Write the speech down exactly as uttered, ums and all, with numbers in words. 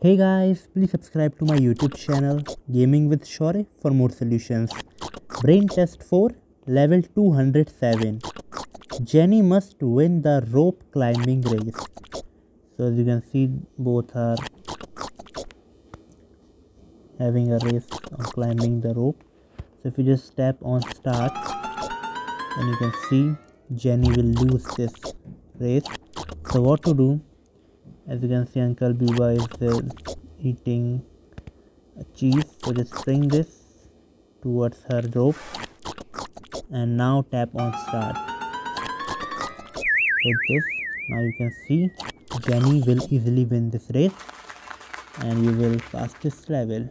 Hey guys, please subscribe to my YouTube channel Gaming with Shaurya for more solutions. Brain Test four, level two hundred seven. Jenny must win the rope climbing race. So as you can see, both are having a race on climbing the rope. So if you just tap on start, and you can see Jenny will lose this race. So what to do? As you can see, Uncle Biba is uh, eating a cheese, so just bring this towards her rope and now tap on start. With this, now you can see Jenny will easily win this race and you will pass this level.